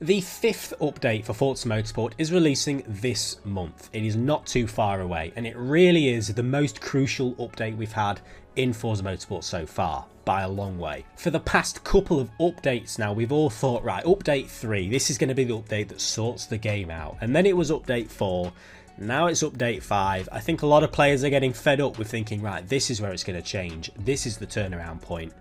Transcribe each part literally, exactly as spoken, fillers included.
The fifth update for Forza Motorsport is releasing this month. It is not too far away, and it really is the most crucial update we've had in Forza Motorsport so far, by a long way. For the past couple of updates now, we've all thought, right, update three, this is going to be the update that sorts the game out. And then it was update four, now it's update five. I think a lot of players are getting fed up with thinking, right, this is where it's going to change, this is the turnaround point.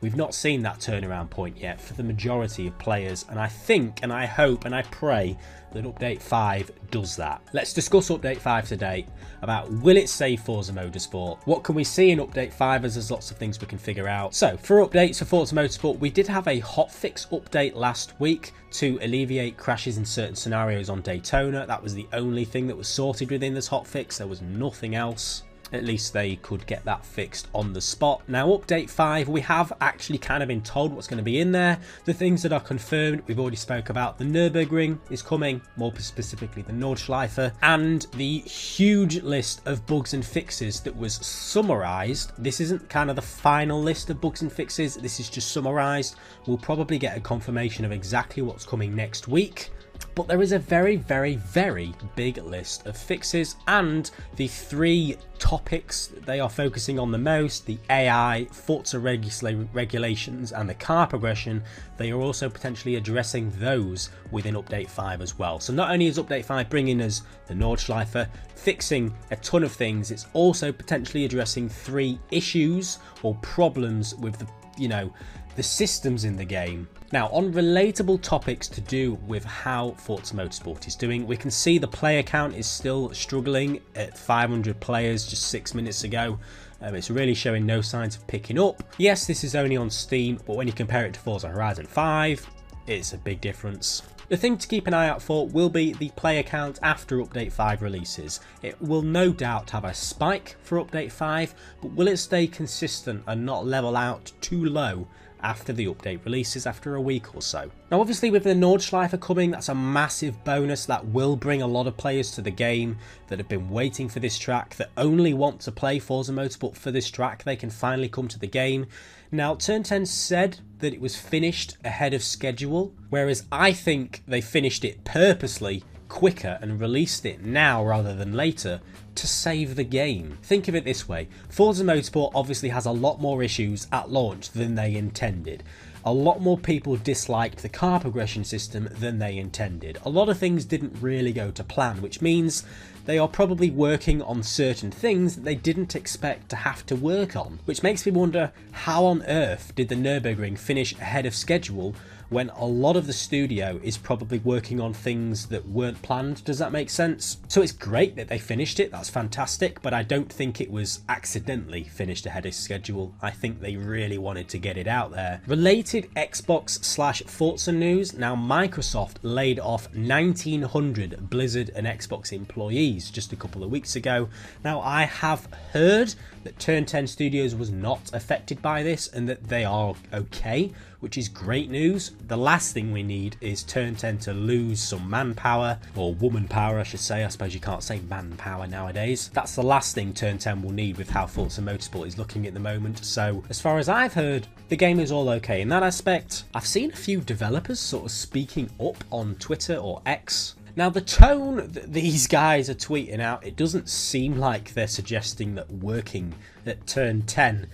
We've not seen that turnaround point yet for the majority of players, and I think and I hope and I pray that update five does that. Let's discuss update five today about will it save Forza Motorsport? What can we see in update five, as there's lots of things we can figure out. So for updates for Forza Motorsport, we did have a hotfix update last week to alleviate crashes in certain scenarios on Daytona. That was the only thing that was sorted within this hotfix. There was nothing else. At least they could get that fixed on the spot. Now update five, we have actually kind of been told what's going to be in there. The things that are confirmed, we've already spoke about. The Nürburgring is coming, more specifically the Nordschleife, and the huge list of bugs and fixes that was summarized. This isn't kind of the final list of bugs and fixes, this is just summarized. We'll probably get a confirmation of exactly what's coming next week. But there is a very, very, very big list of fixes, and the three topics that they are focusing on the most, the A I, Forza regulations and the car progression, they are also potentially addressing those within update five as well. So not only is update five bringing us the Nordschleife, fixing a ton of things, it's also potentially addressing three issues or problems with the, you know, the systems in the game. Now, on relatable topics to do with how Forza Motorsport is doing, we can see the player count is still struggling at five hundred players just six minutes ago. Um, it's really showing no signs of picking up. Yes, this is only on Steam, but when you compare it to Forza Horizon five, it's a big difference. The thing to keep an eye out for will be the player count after update five releases. It will no doubt have a spike for update five, but will it stay consistent and not level out too low after the update releases after a week or so? Now obviously with the Nordschleife coming, that's a massive bonus that will bring a lot of players to the game that have been waiting for this track, that only want to play Forza Motorsport for this track. They can finally come to the game. Now Turn ten said that it was finished ahead of schedule, whereas I think they finished it purposely quicker and released it now rather than later to save the game. Think of it this way, Forza Motorsport obviously has a lot more issues at launch than they intended. A lot more people disliked the car progression system than they intended. A lot of things didn't really go to plan, which means they are probably working on certain things that they didn't expect to have to work on, which makes me wonder, how on earth did the Nürburgring finish ahead of schedule when a lot of the studio is probably working on things that weren't planned? Does that make sense? So it's great that they finished it, that's fantastic, but I don't think it was accidentally finished ahead of schedule. I think they really wanted to get it out there. Related Xbox slash Forza news, now Microsoft laid off nineteen hundred Blizzard and Xbox employees just a couple of weeks ago. Now I have heard that Turn ten Studios was not affected by this and that they are okay, which is great news. The last thing we need is Turn ten to lose some manpower, or woman power I should say. I suppose you can't say manpower nowadays. That's the last thing Turn ten will need with how Forza Motorsport is looking at the moment. So as far as I've heard, the game is all okay in that aspect. I've seen a few developers sort of speaking up on Twitter or X. Now the tone that these guys are tweeting out, it doesn't seem like they're suggesting that working at Turn ten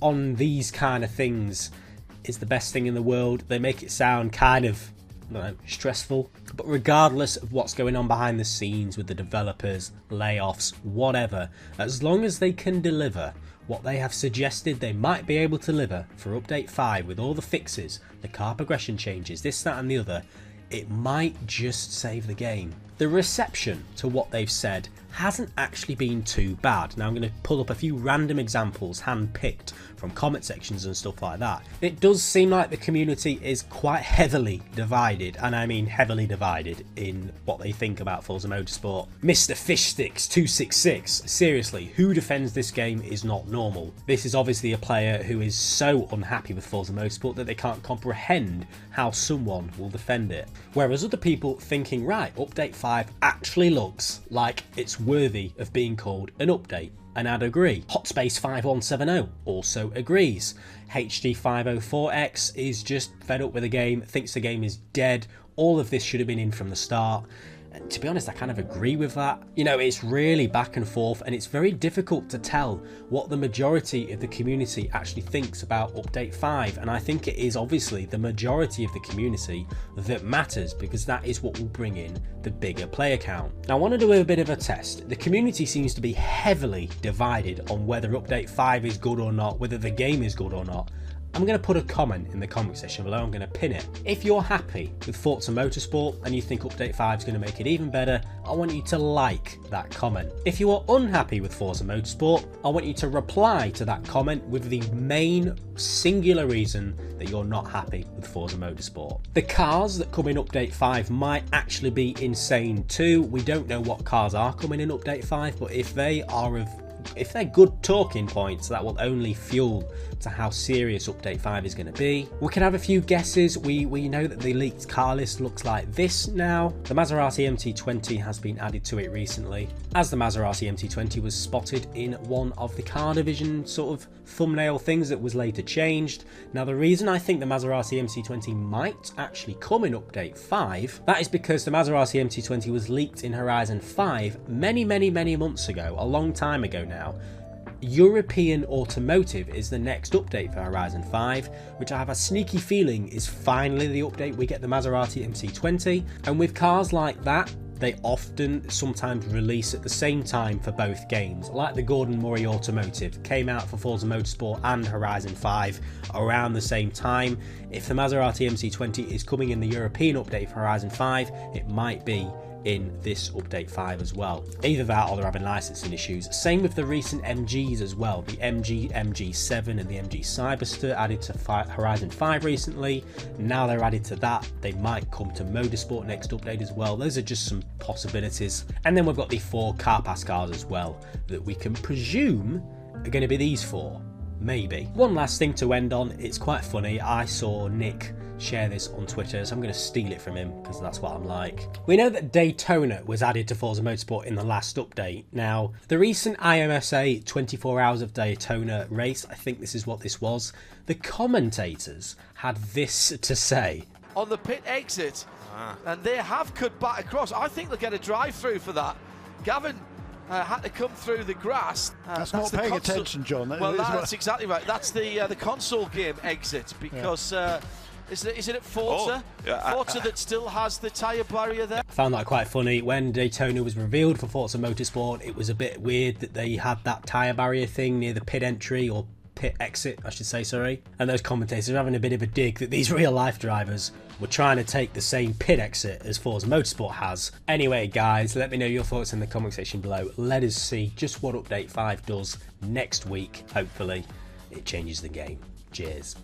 on these kind of things is the best thing in the world. They make it sound kind of, I don't know, stressful. But regardless of what's going on behind the scenes with the developers, layoffs, whatever, as long as they can deliver what they have suggested they might be able to deliver for update five with all the fixes, the car progression changes, this, that and the other, it might just save the game. The reception to what they've said hasn't actually been too bad. Now I'm going to pull up a few random examples hand-picked from comment sections and stuff like that. It does seem like the community is quite heavily divided, and I mean heavily divided in what they think about Forza Motorsport. Mister Fishsticks two six six, seriously, who defends this game is not normal. This is obviously a player who is so unhappy with Forza Motorsport that they can't comprehend how someone will defend it. Whereas other people thinking, right, update five actually looks like it's worthy of being called an update, and I'd agree. Hotspace five one seven zero also agrees. H D five oh four X is just fed up with the game, thinks the game is dead, all of this should have been in from the start. And to be honest, I kind of agree with that. You know, it's really back and forth, and it's very difficult to tell what the majority of the community actually thinks about update five. And I think it is obviously the majority of the community that matters, because that is what will bring in the bigger player count. Now, I want to do a bit of a test. The community seems to be heavily divided on whether update five is good or not, whether the game is good or not. I'm going to put a comment in the comment section below, I'm going to pin it. If you're happy with Forza Motorsport and you think update five is going to make it even better, I want you to like that comment. If you are unhappy with Forza Motorsport, I want you to reply to that comment with the main singular reason that you're not happy with Forza Motorsport. The cars that come in update five might actually be insane too. We don't know what cars are coming in update five, but if they are of If they're good talking points, that will only fuel to how serious update five is going to be. We can have a few guesses. We we know that the leaked car list looks like this now. The Maserati M C twenty has been added to it recently, as the Maserati M C twenty was spotted in one of the car division sort of thumbnail things that was later changed. Now, the reason I think the Maserati M C twenty might actually come in update five, that is because the Maserati M C twenty was leaked in Horizon five many, many, many months ago, a long time ago now. European Automotive is the next update for Horizon five, which I have a sneaky feeling is finally the update we get the Maserati M C twenty. And with cars like that, they often sometimes release at the same time for both games, like the Gordon Murray Automotive came out for Forza Motorsport and Horizon five around the same time. If the Maserati M C twenty is coming in the European update for Horizon five, it might be in this update five as well. Either that or they're having licensing issues. Same with the recent M Gs as well. The M G, M G seven and the M G Cyberster added to Horizon five recently. Now they're added to that. They might come to Motorsport next update as well. Those are just some possibilities. And then we've got the four car pass cars as well that we can presume are going to be these four. Maybe. One last thing to end on. It's quite funny. I saw Nick share this on Twitter, so I'm going to steal it from him because that's what I'm like. We know that Daytona was added to Forza Motorsport in the last update. Now, the recent I M S A twenty-four hours of Daytona race, I think this is what this was, the commentators had this to say. On the pit exit, ah. and they have cut back across. I think they'll get a drive-through for that. Gavin Uh, had to come through the grass. Uh, that's, that's not paying attention, John. That well, that's exactly right. That's the uh, the console game exit, because yeah. uh, is it is it at Forza? Oh, yeah, Forza I, I, that still has the tyre barrier there. I found that quite funny. When Daytona was revealed for Forza Motorsport, it was a bit weird that they had that tyre barrier thing near the pit entry or pit exit, I should say, sorry. And those commentators are having a bit of a dig that these real-life drivers we're trying to take the same pit exit as Forza Motorsport has. Anyway, guys, let me know your thoughts in the comment section below. Let us see just what update five does next week. Hopefully, it changes the game. Cheers.